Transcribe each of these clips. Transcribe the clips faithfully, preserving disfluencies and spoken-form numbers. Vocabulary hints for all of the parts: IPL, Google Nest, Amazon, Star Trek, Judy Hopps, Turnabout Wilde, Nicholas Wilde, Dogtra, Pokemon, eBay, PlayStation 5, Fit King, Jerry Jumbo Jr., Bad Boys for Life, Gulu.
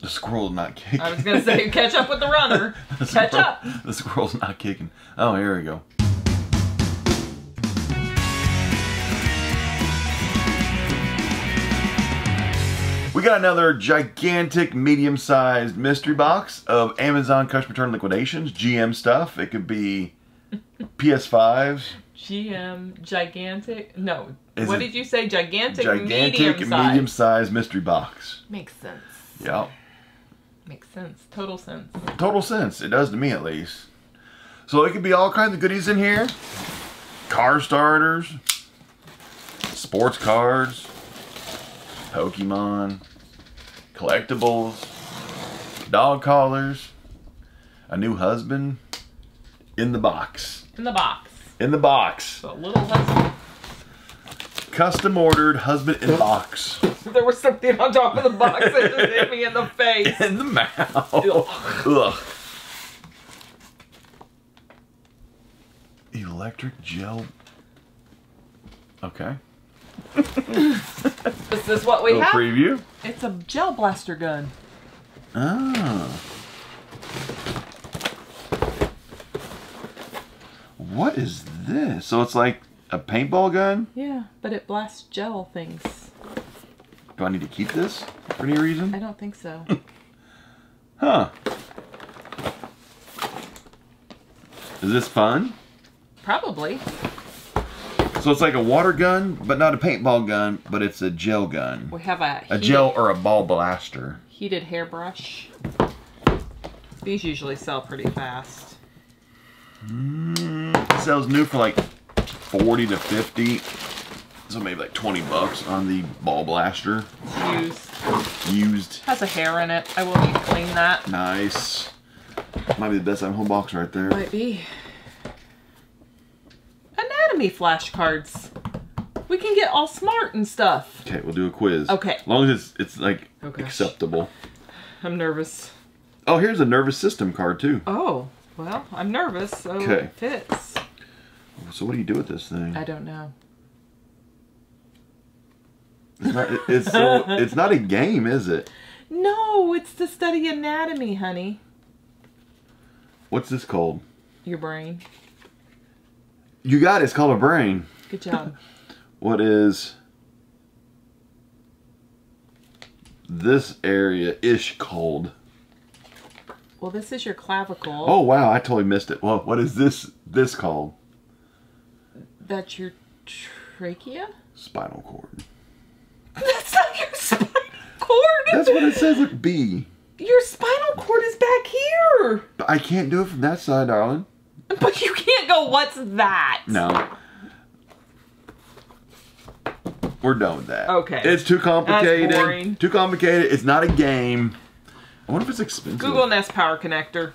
The squirrel's not kicking. I was gonna say, catch up with the runner. the catch squirrel, up. The squirrel's not kicking. Oh, here we go. We got another gigantic medium-sized mystery box of Amazon customer return liquidations, G M stuff. It could be P S fives. G M gigantic, no. Is what did you say? Gigantic, gigantic medium-sized. medium-sized mystery box. Makes sense. Yep. Makes sense. Total sense. Total sense. It does to me, at least. So it could be all kinds of goodies in here. Car starters, sports cards, Pokemon, collectibles, dog collars, a new husband, in the box. In the box. In the box. A little husband. Custom ordered husband in box. There was something on top of the box that just hit me in the face. In the mouth. Ugh. Ugh. Electric gel. Okay. This is what we have. Preview. It's a gel blaster gun. Oh. What is this? So it's like a paintball gun? Yeah, but it blasts gel things. Do I need to keep this for any reason? I don't think so. Huh. Is this fun? Probably. So it's like a water gun, but not a paintball gun, but it's a gel gun. We have a, a gel or a ball blaster. Heated hairbrush. These usually sell pretty fast. Mm, it sells new for like forty to fifty. So maybe like twenty bucks on the ball blaster. It's used. Used. Has a hair in it. I will need to clean that. Nice. Might be the best home box right there. Might be. Flashcards. We can get all smart and stuff. Okay, we'll do a quiz. Okay. As long as it's, it's like oh acceptable. I'm nervous. Oh, here's a nervous system card too. Oh, well, I'm nervous, so okay. It fits. So what do you do with this thing? I don't know. It's not, it's, so, it's not a game, is it? No, it's to study anatomy, honey. What's this called? Your brain. You got it. It's called a brain. Good job. What is this area-ish called? Well, this is your clavicle. Oh, wow. I totally missed it. Well, what is this this called? That's your trachea? Spinal cord. That's not your spinal cord. That's what it says. Look, B. Your spinal cord is back here. But I can't do it from that side, darling. But you can't go, what's that? No. We're done with that. Okay. It's too complicated. That's boring. Too complicated. It's not a game. I wonder if it's expensive. Google Nest power connector.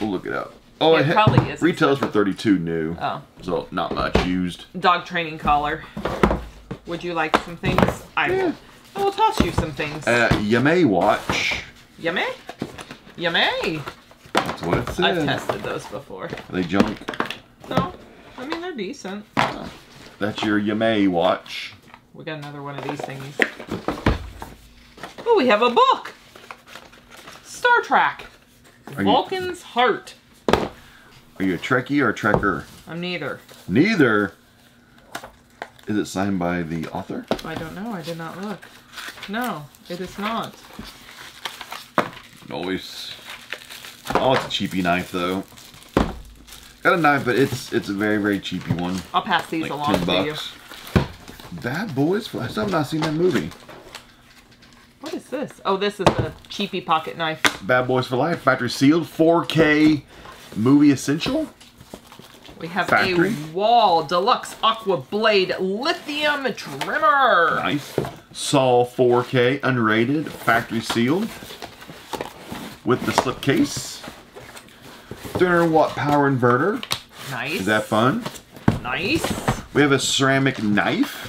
We'll look it up. Oh, it, it probably is. Retails for thirty-two new. Oh. So not much used. Dog training collar. Would you like some things? I will. Yeah. I will toss you some things. Uh, you may watch. You may? You may. That's what it said. I've tested those before. Are they junk? No. I mean, they're decent. Oh. That's your Yamei watch. We got another one of these thingies. Oh, we have a book. Star Trek. Are Vulcan's you, Heart. Are you a Trekkie or a Trekker? I'm neither. Neither? Is it signed by the author? I don't know. I did not look. No, it is not. Noise. Oh, it's a cheapy knife though. Got a knife, but it's it's a very very cheapy one. I'll pass these like along to you. Bad Boys for Life. I've not seen that movie. What is this? Oh, this is a cheapy pocket knife. Bad Boys for Life, factory sealed, four K movie essential. We have factory. A wall deluxe aqua blade lithium trimmer. Nice. Saw four K unrated, factory sealed. With the slip case, three hundred watt power inverter. Nice. Is that fun? Nice. We have a ceramic knife.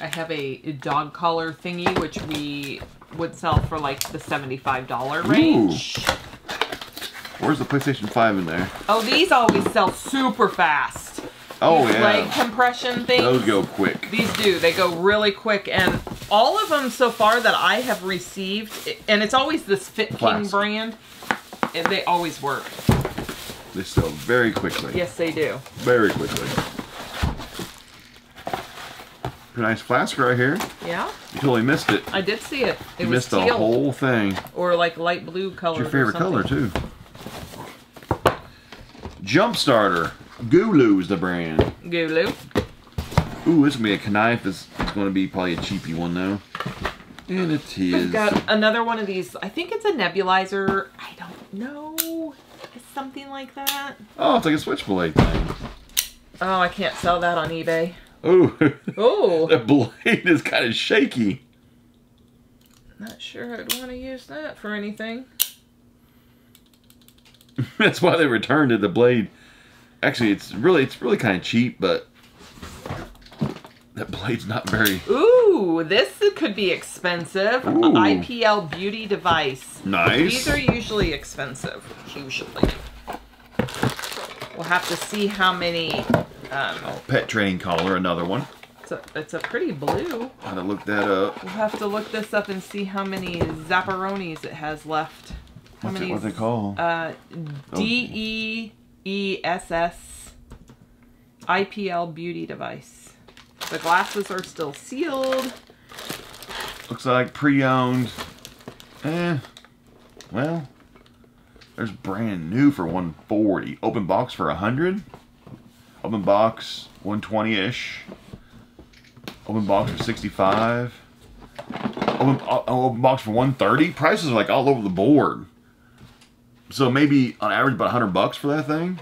I have a dog collar thingy, which we would sell for like the seventy-five dollar range. Ooh. Where's the PlayStation five in there? Oh, these always sell super fast. Oh, these yeah. Like compression things. Those go quick. These do. They go really quick and all of them so far that I have received, and it's always this Fit King Plastic. brand, and they always work. They sell very quickly. Yes, they do. Very quickly. Pretty nice flask right here. Yeah. You totally missed it. I did see it. It you was missed teal. the whole thing. Or like light blue color. It's your favorite color too. Jump starter. Gulu is the brand. Gulu. Ooh, this is going to be a knife. It's, it's going to be probably a cheapy one, though. And it is. We've got another one of these. I think it's a nebulizer. I don't know. It's something like that. Oh, it's like a switchblade thing. Oh, I can't sell that on eBay. Ooh. Ooh. That blade is kind of shaky. Not sure I'd want to use that for anything. That's why they returned it, the blade. Actually, it's really it's really kind of cheap, but that blade's not very... Ooh, this could be expensive. Ooh. I P L beauty device. Nice. These are usually expensive, usually. We'll have to see how many... Um, oh, pet training collar, another one. It's a, it's a pretty blue. I'll have to look that up. We'll have to look this up and see how many Zapparonis it has left. How many? What's it called? Uh, D E E S S I P L beauty device. The glasses are still sealed. Looks like pre-owned. Eh. Well, there's brand new for one forty. Open box for one hundred. Open box one twenty-ish. Open box for sixty-five. Open, open box for one thirty. Prices are like all over the board. So maybe on average about one hundred bucks for that thing.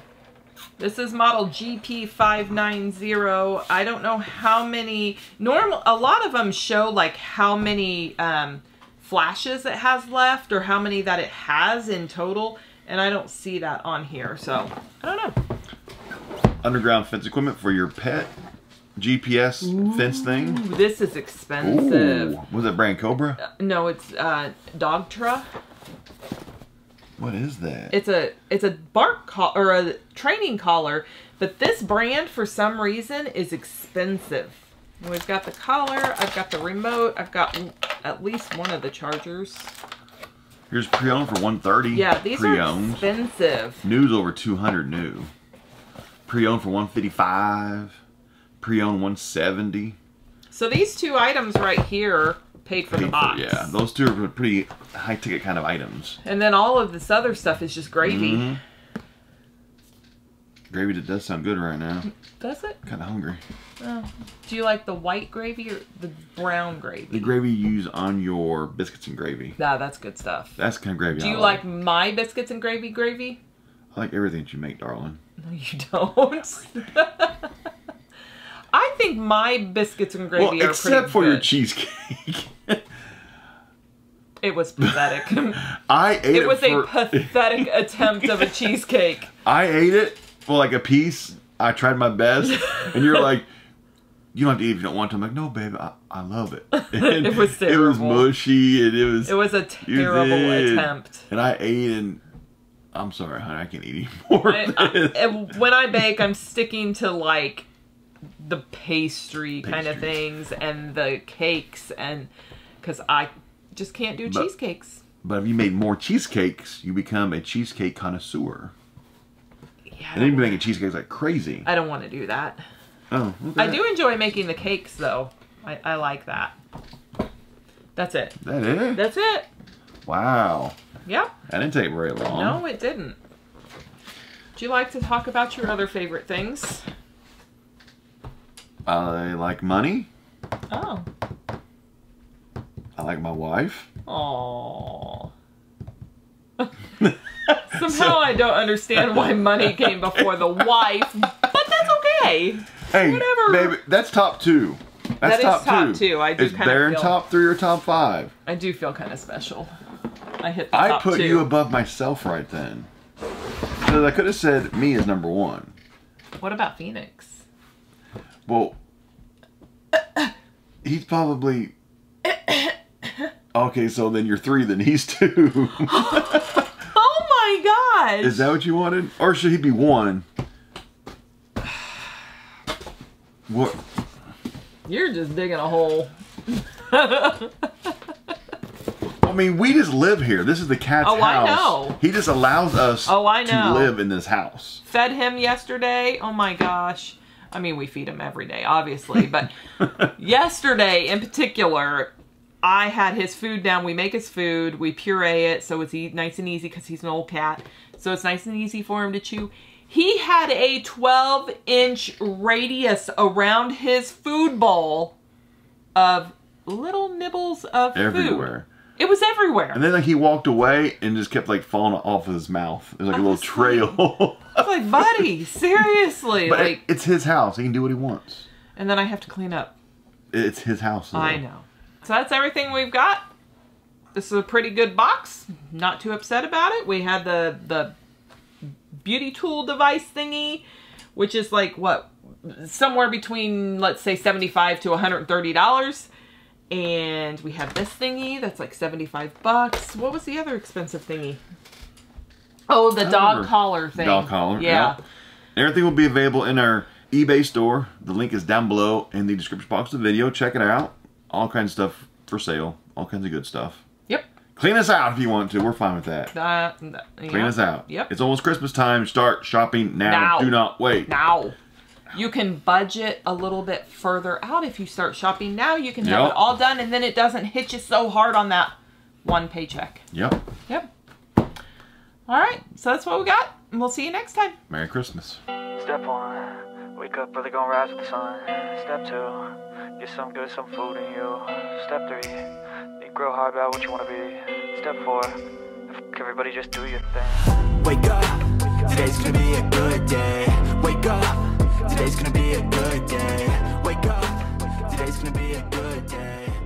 This is model G P five nine zero. I don't know how many normal a lot of them show like how many um flashes it has left or how many that it has in total, and I don't see that on here, so I don't know. Underground fence equipment for your pet. G P S Ooh, fence thing. This is expensive. Ooh. Was it brand Cobra? Uh, no, it's uh, Dogtra. What is that? It's a it's a bark collar or a training collar, but this brand for some reason is expensive. We've got the collar. I've got the remote. I've got at least one of the chargers. Here's pre-owned for one thirty. Yeah, these pre-owned. are expensive. New's over two hundred new. Pre-owned for one fifty-five. Pre-owned one seventy. So these two items right here paid for paid the box. For, yeah, those two are pretty high-ticket kind of items. And then all of this other stuff is just gravy. Mm-hmm. Gravy that does sound good right now. Does it? I'm kind of hungry. Oh. Do you like the white gravy or the brown gravy? The gravy you use on your biscuits and gravy. Nah, that's good stuff. That's kind of gravy. Do I you like. like my biscuits and gravy gravy? I like everything that you make, darling. No, you don't. I think my biscuits and gravy well, are pretty good. Except for your cheesecake. It was pathetic. I ate it. Was it was a pathetic attempt of a cheesecake. I ate it for like a piece. I tried my best. And you're like, you don't have to eat if you don't want to. I'm like, no, babe, I, I love it. And it was terrible. It was mushy. And it, was, it was a terrible attempt. And I ate and... I'm sorry, honey, I can't eat anymore. I, I, when I bake, I'm sticking to like the pastry Pastries. kind of things and the cakes, and because I just can't do but, cheesecakes. But if you make more cheesecakes, you become a cheesecake connoisseur. Yeah. And then you're making cheesecakes like crazy. I don't want to do that. Oh, okay. I do enjoy making the cakes though. I, I like that. That's it. That it? That's it. Wow. Yep. That didn't take very long. No, it didn't. Would you like to talk about your other favorite things? I like money. Oh. I like my wife. Aww. Somehow so, I don't understand why money came before the wife, but that's okay. Hey, whatever. Baby, that's top two. That's that top is top two. two. I do it's kind there of feel, in top three or top five. I do feel kind of special. I hit the I top put two. you above myself right then. So I could have said me is number one. What about Phoenix? Well, he's probably... Okay, so then you're three, then he's two. Oh my God! Is that what you wanted? Or should he be one? What? You're just digging a hole. I mean, we just live here. This is the cat's oh, house. Oh, I know. He just allows us oh, I know. to live in this house. Fed him yesterday. Oh, my gosh. I mean, we feed him every day, obviously. But yesterday, in particular, I had his food down. We make his food. We puree it so it's e nice and easy because he's an old cat. So it's nice and easy for him to chew. He had a twelve inch radius around his food bowl of little nibbles of food. Everywhere. It was everywhere. And then like, he walked away and just kept like falling off of his mouth. It was like I a little trail. Like, I was like, buddy, seriously. But like, it's his house. He can do what he wants. And then I have to clean up. It's his house. Though. I know. So that's everything we've got. This is a pretty good box. Not too upset about it. We had the the beauty tool device thingy, which is like what, somewhere between, let's say, seventy-five to one hundred thirty dollars. And we have this thingy that's like seventy-five bucks. What was the other expensive thingy? Oh, the dog collar thing. Dog collar, yeah. yeah. Everything will be available in our eBay store. The link is down below in the description box of the video. Check it out. All kinds of stuff for sale. All kinds of good stuff. Yep. Clean us out if you want to. We're fine with that. Uh, yeah. Clean us out. Yep. It's almost Christmas time. Start shopping now. now. Do not wait. Now. You can budget a little bit further out if you start shopping now. You can have yep. it all done, and then it doesn't hit you so hard on that one paycheck. Yep. Yep. All right. So that's what we got, and we'll see you next time. Merry Christmas. Step one. Wake up early, gonna rise with the sun. Step two. Get some good, some food in you. Step three. Think real hard about what you want to be. Step four. Fuck everybody, just do your thing. Wake up. Today's gonna be a good day. Wake up. Today's gonna be a good day. Wake up. Today's gonna be a good day.